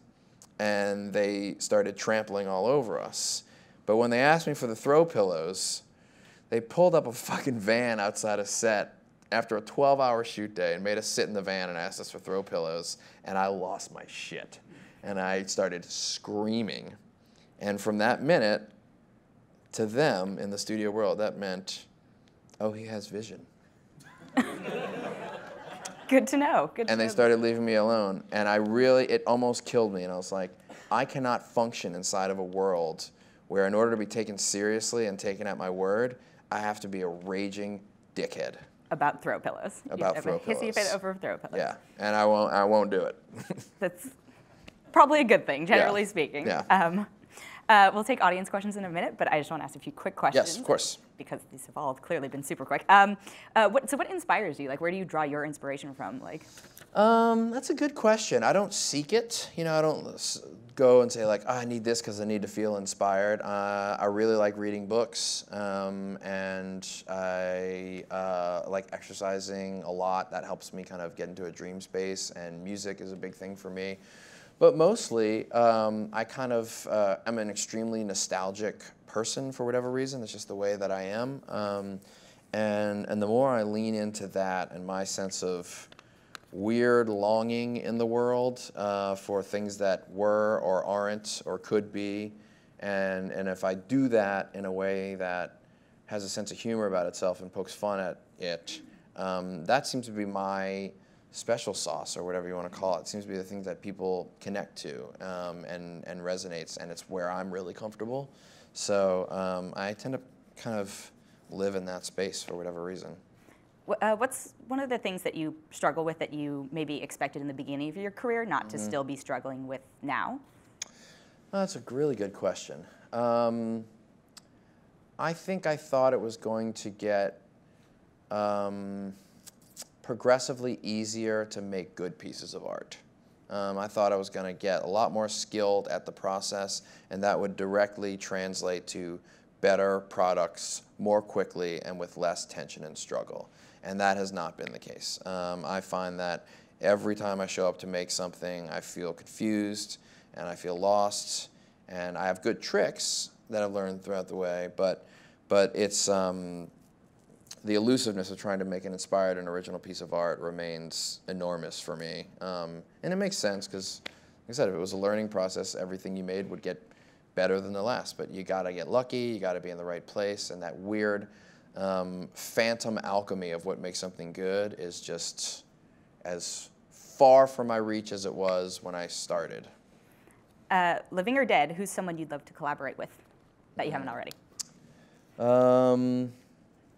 And they started trampling all over us. But when they asked me for the throw pillows, they pulled up a fucking van outside a set after a 12-hour shoot day and made us sit in the van and asked us for throw pillows, and I lost my shit. And I started screaming. And from that minute, to them in the studio world, that meant, oh, he has vision. Good to know. Good to know. They started leaving me alone. And I really, it almost killed me. And I was like, I cannot function inside of a world where in order to be taken seriously and taken at my word, I have to be a raging dickhead. About throw pillows. About throw pillows. Hissy fit over throw pillows. Yeah, and I won't do it. That's probably a good thing, generally speaking. Yeah. We'll take audience questions in a minute, but I just want to ask a few quick questions. Yes, of course. Because these have all clearly been super quick. So what inspires you? Like, where do you draw your inspiration from? Like, that's a good question. I don't seek it. You know, I don't go and say like, oh, I need this because I need to feel inspired. I really like reading books, and I like exercising a lot. That helps me kind of get into a dream space. And music is a big thing for me. But mostly, I kind of am an extremely nostalgic person for whatever reason. It's just the way that I am. And the more I lean into that and my sense of weird longing in the world for things that were or aren't or could be, and if I do that in a way that has a sense of humor about itself and pokes fun at it, that seems to be my special sauce, or whatever you want to call it. It seems to be the things that people connect to and resonates, and it's where I'm really comfortable. So I tend to kind of live in that space for whatever reason. What's one of the things that you struggle with that you maybe expected in the beginning of your career not to still be struggling with now? Well, that's a really good question. I think I thought it was going to get progressively easier to make good pieces of art. I thought I was going to get a lot more skilled at the process, and that would directly translate to better products more quickly and with less tension and struggle. And that has not been the case. I find that every time I show up to make something, I feel confused and I feel lost, and I have good tricks that I've learned throughout the way, but it's the elusiveness of trying to make an inspired and original piece of art remains enormous for me. And it makes sense, because like I said, if it was a learning process, everything you made would get better than the last. But you got to get lucky, you got to be in the right place, and that weird phantom alchemy of what makes something good is just as far from my reach as it was when I started. Living or dead, who's someone you'd love to collaborate with that you haven't already?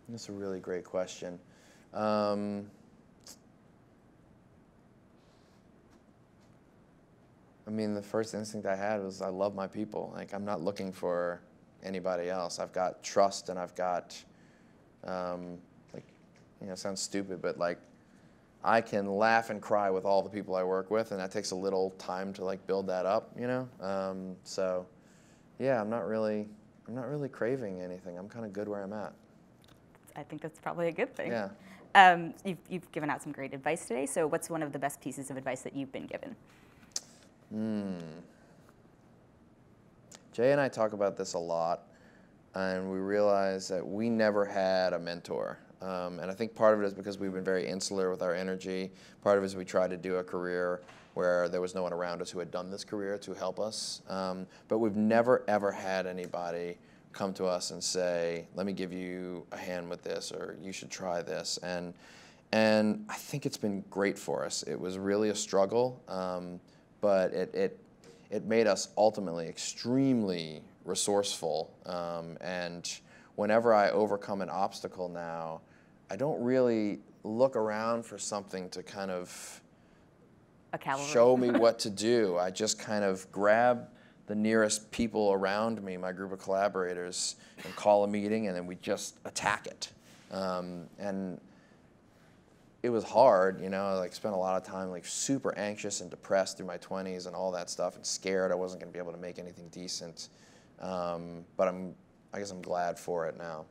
That's a really great question. I mean, the first instinct I had was I love my people. Like, I'm not looking for anybody else. I've got trust, and I've got, like, you know, it sounds stupid, but like, I can laugh and cry with all the people I work with, and that takes a little time to like build that up, you know. So, yeah, I'm not really craving anything. I'm kind of good where I'm at. I think that's probably a good thing. Yeah. You've given out some great advice today. So what's one of the best pieces of advice that you've been given? Jay and I talk about this a lot, and we realize that we never had a mentor. And I think part of it is because we've been very insular with our energy. Part of it is we tried to do a career where there was no one around us who had done this career to help us. But we've never, ever had anybody come to us and say, let me give you a hand with this, or you should try this. And I think it's been great for us. It was really a struggle, but it made us ultimately extremely resourceful. And whenever I overcome an obstacle now, I don't really look around for something to kind of show me what to do. I just kind of grab the nearest people around me, my group of collaborators, and call a meeting, and then we just attack it. And it was hard, you know. I like spent a lot of time like super anxious and depressed through my 20s and all that stuff, and scared I wasn't going to be able to make anything decent. But I guess I'm glad for it now.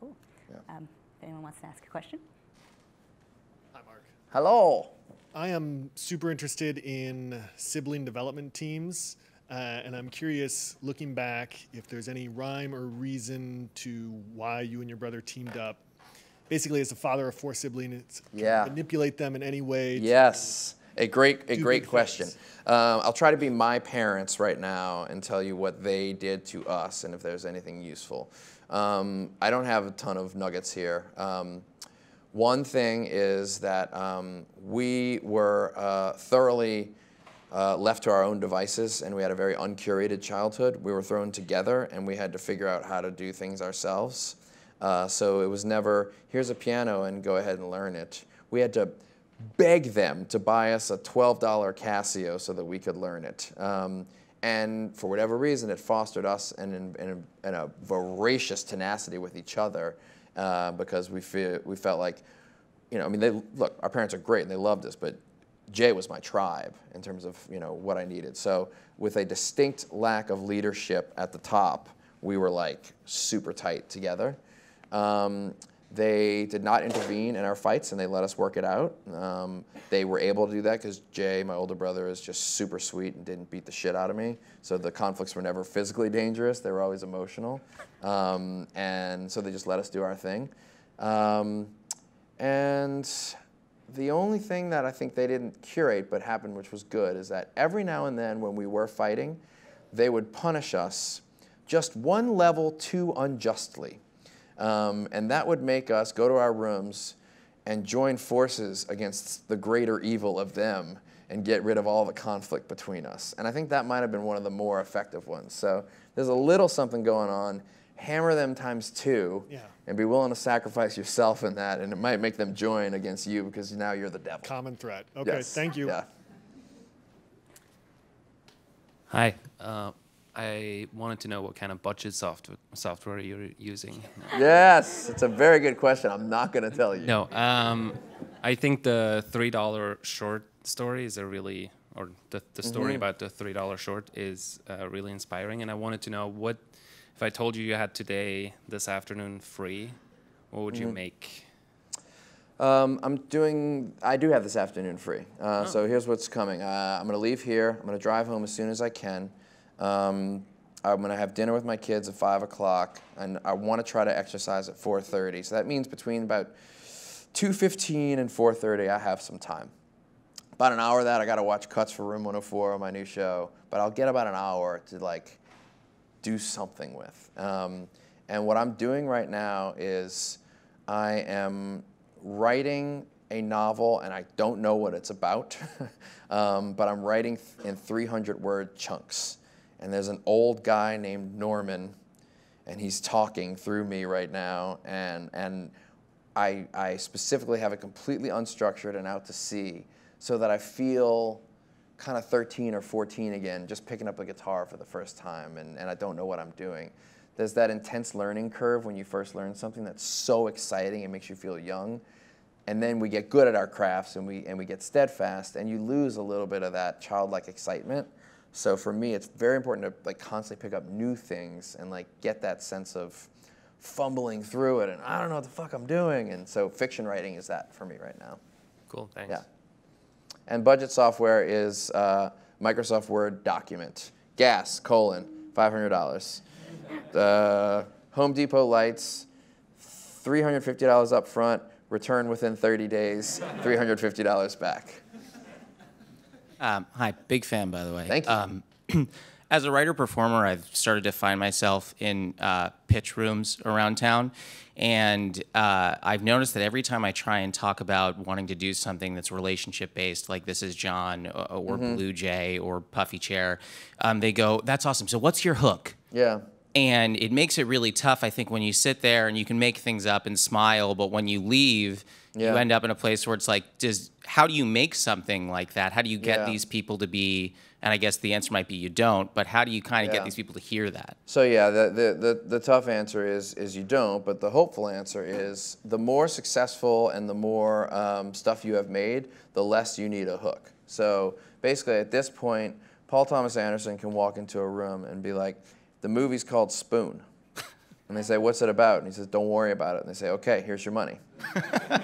Cool. Yeah. If anyone wants to ask a question. Hi, Mark. Hello. I am super interested in sibling development teams. And I'm curious, looking back, if there's any rhyme or reason to why you and your brother teamed up. Basically, as a father of 4 siblings, can you manipulate them in any way? Yes. A great question. I'll try to be my parents right now and tell you what they did to us and if there's anything useful. I don't have a ton of nuggets here. One thing is that we were thoroughly left to our own devices, and we had a very uncurated childhood. We were thrown together, and we had to figure out how to do things ourselves. So it was never, here's a piano and go ahead and learn it. We had to beg them to buy us a $12 Casio so that we could learn it. And for whatever reason, it fostered us in a voracious tenacity with each other because we felt like, you know, I mean, look, our parents are great and they loved us, but Jay was my tribe in terms of, you know, what I needed. So with a distinct lack of leadership at the top, we were like super tight together. They did not intervene in our fights and they let us work it out. They were able to do that because Jay, my older brother, is just super sweet and didn't beat the shit out of me. So the conflicts were never physically dangerous. They were always emotional. And so they just let us do our thing. And the only thing that I think they didn't curate but happened, which was good, is that every now and then when we were fighting, they would punish us just one level too unjustly. And that would make us go to our rooms and join forces against the greater evil of them and get rid of all the conflict between us. And I think that might have been one of the more effective ones. So there's a little something going on. Hammer them times two, yeah, and be willing to sacrifice yourself in that, and it might make them join against you because now you're the devil. Common threat. Okay, yes. Thank you. Yeah. Hi. I wanted to know what kind of budget software you're using. Yes, it's a very good question. I'm not going to tell you. No, I think the $3 short story is a really, or the story about the $3 short is really inspiring. And I wanted to know what, if I told you you had today, this afternoon free, what would you make? I do have this afternoon free. So here's what's coming. I'm going to leave here. I'm going to drive home as soon as I can. I'm going to have dinner with my kids at 5 o'clock, and I want to try to exercise at 4:30. So that means between about 2:15 and 4:30, I have some time. About an hour of that, I got to watch cuts for Room 104 on my new show, but I'll get about an hour to, like, do something with. And what I'm doing right now is I am writing a novel, and I don't know what it's about, but I'm writing in 300-word chunks. And there's an old guy named Norman, and he's talking through me right now. And I specifically have it completely unstructured and out to sea so that I feel kind of 13 or 14 again, just picking up a guitar for the first time, and I don't know what I'm doing. There's that intense learning curve when you first learn something that's so exciting, it makes you feel young. And then we get good at our crafts, and we get steadfast, and you lose a little bit of that childlike excitement. So for me, it's very important to like constantly pick up new things and like get that sense of fumbling through it and I don't know what the fuck I'm doing. And so fiction writing is that for me right now. Cool, thanks. Yeah. And budget software is Microsoft Word document. Gas, colon, $500. Home Depot lights, $350 up front, return within 30 days, $350 back. Hi, big fan, by the way. Thank you. As a writer-performer, I've started to find myself in pitch rooms around town, and I've noticed that every time I try and talk about wanting to do something that's relationship-based, like This Is John or Blue Jay or Puffy Chair, they go, that's awesome, so what's your hook? Yeah. And it makes it really tough, I think, when you sit there and you can make things up and smile, but when you leave, yeah, you end up in a place where it's like, how do you make something like that? How do you get these people to be, and I guess the answer might be you don't, but how do you kind of get these people to hear that? So yeah, the tough answer is you don't, but the hopeful answer is the more successful and the more stuff you have made, the less you need a hook. So basically at this point, Paul Thomas Anderson can walk into a room and be like, the movie's called Spoon. And they say, what's it about? And he says, don't worry about it. And they say, okay, here's your money.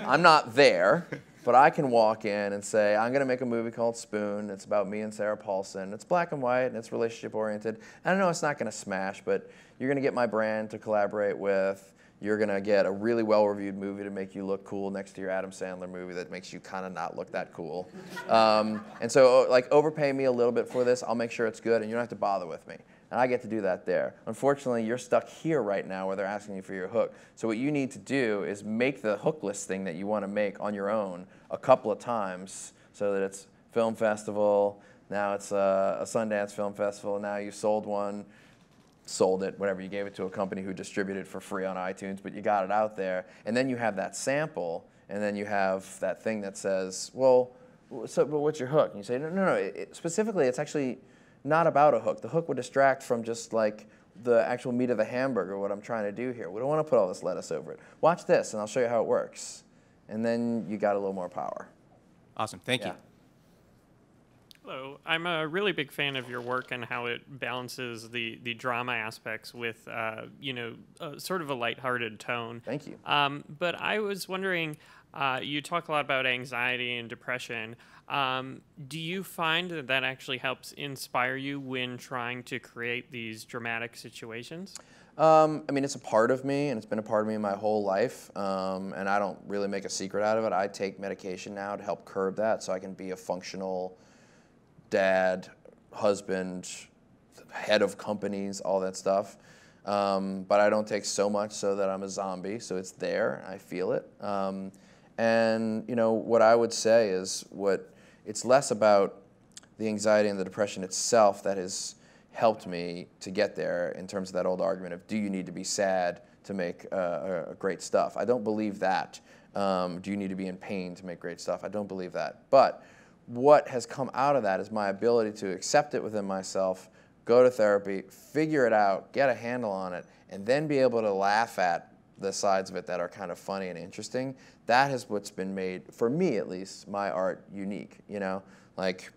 I'm not there, but I can walk in and say, I'm going to make a movie called Spoon. It's about me and Sarah Paulson. It's black and white, and it's relationship-oriented. I know it's not going to smash, but you're going to get my brand to collaborate with. you're going to get a really well-reviewed movie to make you look cool next to your Adam Sandler movie that makes you kind of not look that cool. And so, like, overpay me a little bit for this. I'll make sure it's good, and you don't have to bother with me. And I get to do that there. Unfortunately, you're stuck here right now where they're asking you for your hook. So what you need to do is make the hook list thing that you want to make on your own a couple of times so that it's film festival, now it's a Sundance film festival, now you sold one, sold it, whatever, you gave it to a company who distributed for free on iTunes, but you got it out there. And then you have that sample, and then you have that thing that says, well, so, but what's your hook? And you say, no, no, no, specifically it's actually not about a hook. The hook would distract from just like the actual meat of the hamburger, what I'm trying to do here. We don't want to put all this lettuce over it. Watch this, and I'll show you how it works. And then you got a little more power. Awesome, thank you. Hello, I'm a really big fan of your work and how it balances the drama aspects with, you know, sort of a lighthearted tone. Thank you. But I was wondering, you talk a lot about anxiety and depression. Do you find that that actually helps inspire you when trying to create these dramatic situations? I mean, it's a part of me, and it's been a part of me my whole life, and I don't really make a secret out of it. I take medication now to help curb that so I can be a functional dad, husband, head of companies, all that stuff. But I don't take so much so that I'm a zombie, so it's there, I feel it. And you know what I would say is it's less about the anxiety and the depression itself that has helped me to get there in terms of that old argument of do you need to be sad to make great stuff? I don't believe that. Do you need to be in pain to make great stuff? I don't believe that. But what has come out of that is my ability to accept it within myself, go to therapy, figure it out, get a handle on it, and then be able to laugh at the sides of it that are kind of funny and interesting. That is what's been made, for me at least, my art unique, you know? Like,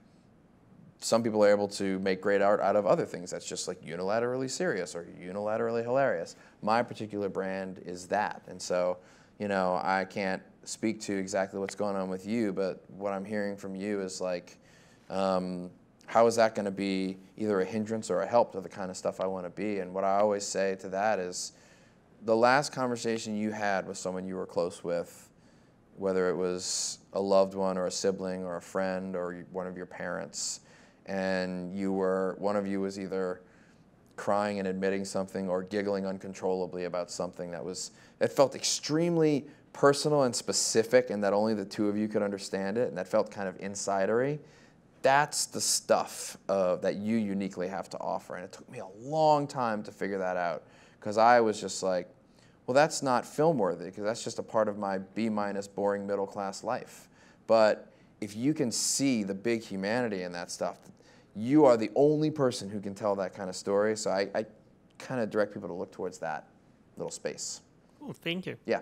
some people are able to make great art out of other things that's just like unilaterally serious or unilaterally hilarious. My particular brand is that. And so, you know, I can't speak to exactly what's going on with you, but what I'm hearing from you is like, how is that gonna be either a hindrance or a help to the kind of stuff I wanna be? And what I always say to that is, the last conversation you had with someone you were close with, whether it was a loved one or a sibling or a friend or one of your parents, and you were, one of you was either crying and admitting something or giggling uncontrollably about something that was, that felt extremely personal and specific and that only the two of you could understand it and that felt kind of insidery. That's the stuff that you uniquely have to offer. And it took me a long time to figure that out. Because I was just like, well, that's not film-worthy, because that's just a part of my B-minus boring middle-class life. But if you can see the big humanity in that stuff, you are the only person who can tell that kind of story. So I kind of direct people to look towards that little space. Oh, thank you. Yeah.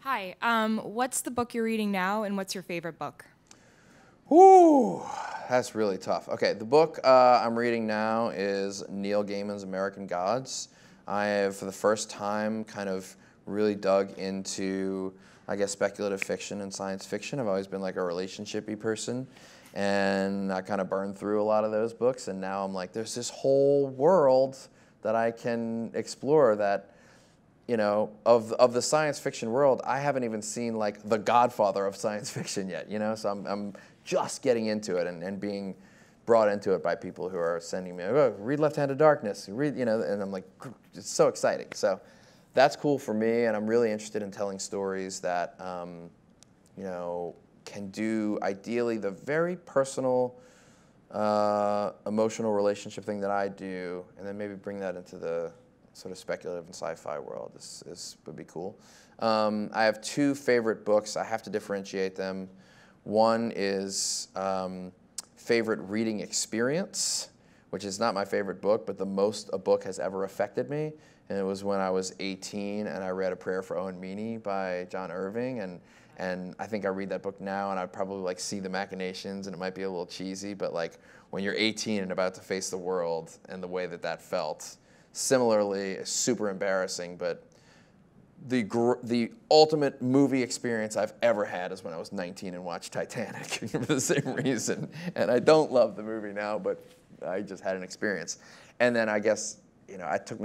Hi. What's the book you're reading now, and what's your favorite book? Ooh, that's really tough. Okay, the book I'm reading now is Neil Gaiman's American Gods. I have, for the first time, kind of really dug into, I guess, speculative fiction and science fiction. I've always been like a relationship-y person, and I kind of burned through a lot of those books, and now I'm like, there's this whole world that I can explore that, you know, of the science fiction world, I haven't even seen like the godfather of science fiction yet, you know, so I'm just getting into it and being brought into it by people who are sending me, oh, read Left Hand of Darkness, read, you know, and I'm like, it's so exciting. So that's cool for me, and I'm really interested in telling stories that, you know, can do ideally the very personal, emotional relationship thing that I do, and then maybe bring that into the sort of speculative and sci-fi world. This would be cool. I have two favorite books. I have to differentiate them. One is favorite reading experience, which is not my favorite book, but the most a book has ever affected me. And it was when I was 18 and I read A Prayer for Owen Meany by John Irving. And I think I read that book now and I'd probably like see the machinations and it might be a little cheesy, but like when you're 18 and about to face the world and the way that that felt, similarly, super embarrassing, but the ultimate movie experience I've ever had is when I was 19 and watched Titanic for the same reason. And I don't love the movie now, but I just had an experience. And then I guess you know, it took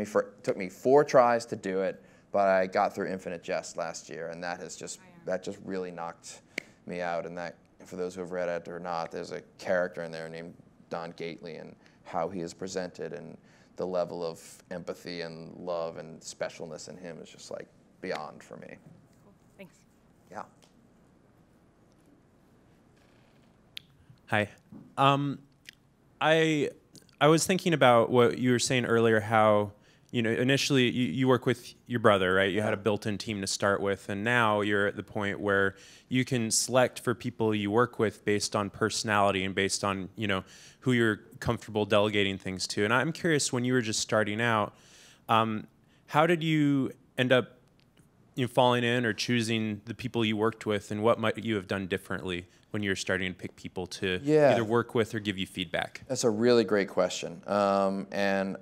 me 4 tries to do it, but I got through Infinite Jest last year, and that has just that really knocked me out. And that, for those who have read it or not, there's a character in there named Don Gately, and how he is presented, and the level of empathy and love and specialness in him is just like beyond for me. Cool. Thanks. Yeah. Hi. I was thinking about what you were saying earlier, how, you know, initially you work with your brother, right? You had a built-in team to start with, and now you're at the point where you can select for people you work with based on personality and based on, you know, who you're comfortable delegating things to. And I'm curious, when you were just starting out, how did you end up, you know, falling in or choosing the people you worked with, and what might you have done differently when you're starting to pick people to either work with or give you feedback? That's a really great question. When I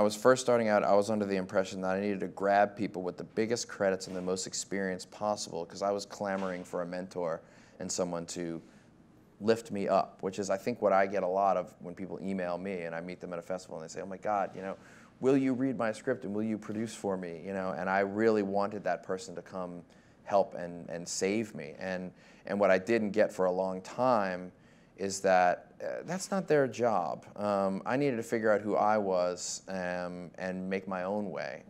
was first starting out, I was under the impression that I needed to grab people with the biggest credits and the most experience possible, because I was clamoring for a mentor and someone to lift me up, which is, I think, what I get a lot of when people email me and I meet them at a festival and they say, oh my God, you know, will you read my script and will you produce for me? You know, and I really wanted that person to come help and save me. And what I didn't get for a long time is that that's not their job. I needed to figure out who I was and make my own way.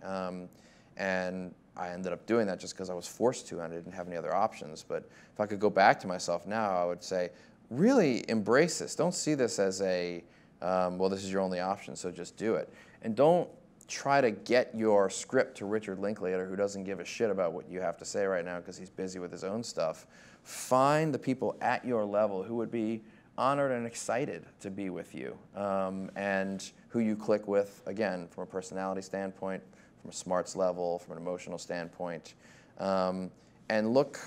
And I ended up doing that just because I was forced to and I didn't have any other options. But if I could go back to myself now, I would say, really embrace this. Don't see this as a, well, this is your only option, so just do it. And don't try to get your script to Richard Linklater, who doesn't give a shit about what you have to say right now because he's busy with his own stuff. Find the people at your level who would be honored and excited to be with you, and who you click with, again, from a personality standpoint, from a smarts level, from an emotional standpoint. And look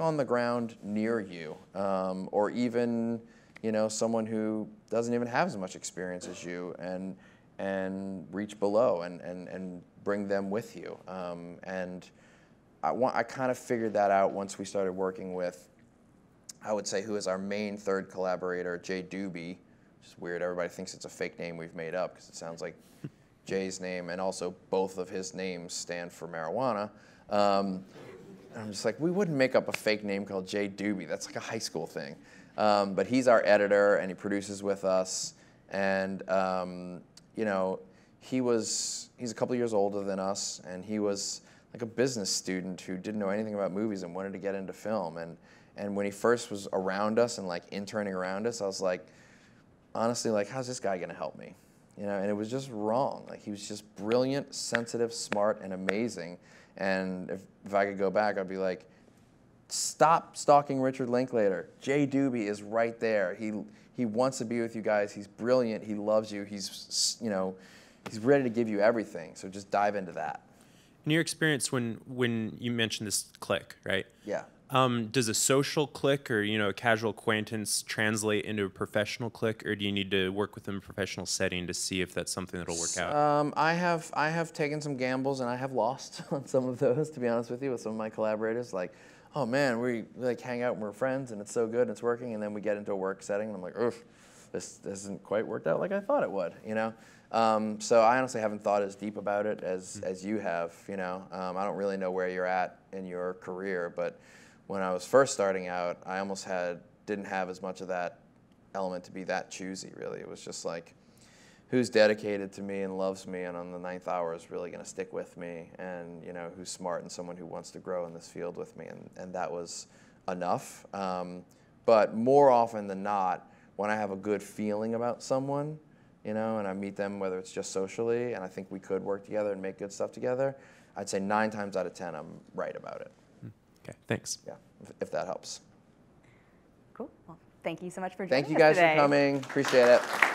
on the ground near you, or even, you know, someone who doesn't even have as much experience as you, and reach below and bring them with you. I kind of figured that out once we started working with, I would say, who is our main third collaborator, Jay Doobie, which is weird. Everybody thinks it's a fake name we've made up because it sounds like Jay's name, and also both of his names stand for marijuana. I'm just like, we wouldn't make up a fake name called Jay Doobie. That's like a high school thing. But he's our editor, and he produces with us. And you know, he's a couple years older than us, and he was like a business student who didn't know anything about movies and wanted to get into film. And when he first was around us and like interning around us, I was like, honestly, like, how's this guy gonna help me? You know, and it was just wrong. Like, he was just brilliant, sensitive, smart, and amazing. And if I could go back, I'd be like, stop stalking Richard Linklater. Jay Doobie is right there. He wants to be with you guys. He's brilliant. He loves you. He's, you know, he's ready to give you everything. So just dive into that. In your experience, when you mentioned this click, right? Yeah. Does a social click or, you know, a casual acquaintance translate into a professional click, or do you need to work with them in a professional setting to see if that's something that'll work out? I have taken some gambles, and I have lost on some of those, to be honest with you, with some of my collaborators. Like, oh man, we like hang out and we're friends and it's so good and it's working, and then we get into a work setting and I'm like, oof, this hasn't quite worked out like I thought it would, you know? So I honestly haven't thought as deep about it as you have, you know? I don't really know where you're at in your career, but when I was first starting out, I almost didn't have as much of that element to be that choosy, really. It was just like, who's dedicated to me and loves me and on the 9th hour is really gonna stick with me, and, you know, who's smart and someone who wants to grow in this field with me, and that was enough. But more often than not, when I have a good feeling about someone, you know, and I meet them, whether it's just socially, and I think we could work together and make good stuff together, I'd say 9 times out of 10, I'm right about it. Okay, thanks. Yeah, if that helps. Cool, well, thank you so much for joining us today. Thank you guys for coming, appreciate it.